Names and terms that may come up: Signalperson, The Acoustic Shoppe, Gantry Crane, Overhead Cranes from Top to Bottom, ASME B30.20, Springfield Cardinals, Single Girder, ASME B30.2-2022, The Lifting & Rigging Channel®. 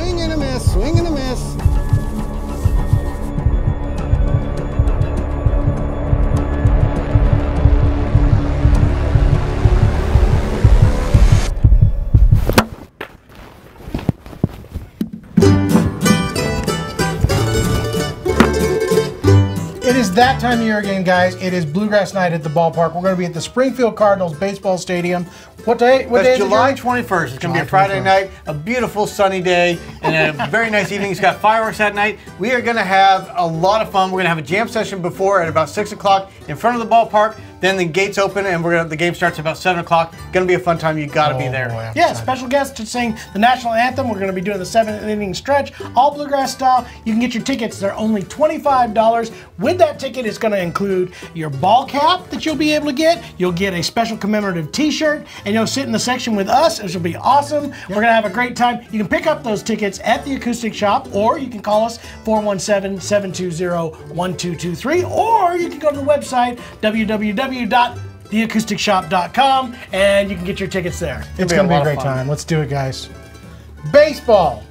Swing and a miss, swing and a miss. It is that time of year again, guys. It is Bluegrass Night at the ballpark. We're going to be at the Springfield Cardinals baseball stadium. What day? What day is it? July 21st. It's going to be a Friday night, a beautiful sunny day, and a very nice evening. It's got fireworks that night. We are going to have a lot of fun. We're going to have a jam session before at about 6 o'clock in front of the ballpark. Then the gates open, and the game starts at about 7 o'clock. Going to be a fun time. You got to be there. Boy, yeah, special guests to sing the national anthem. We're going to be doing the 7th inning stretch, all bluegrass style. You can get your tickets. They're only $25. With that ticket, it's going to include your ball cap that you'll be able to get. You'll get a special commemorative T-shirt, and you'll sit in the section with us. It will be awesome. Yep. We're going to have a great time. You can pick up those tickets at the Acoustic Shoppe, or you can call us 417-720-1223, or you can go to the website, www.theacousticshop.com, and you can get your tickets there. It's going to be a great time. Let's do it, guys. Baseball.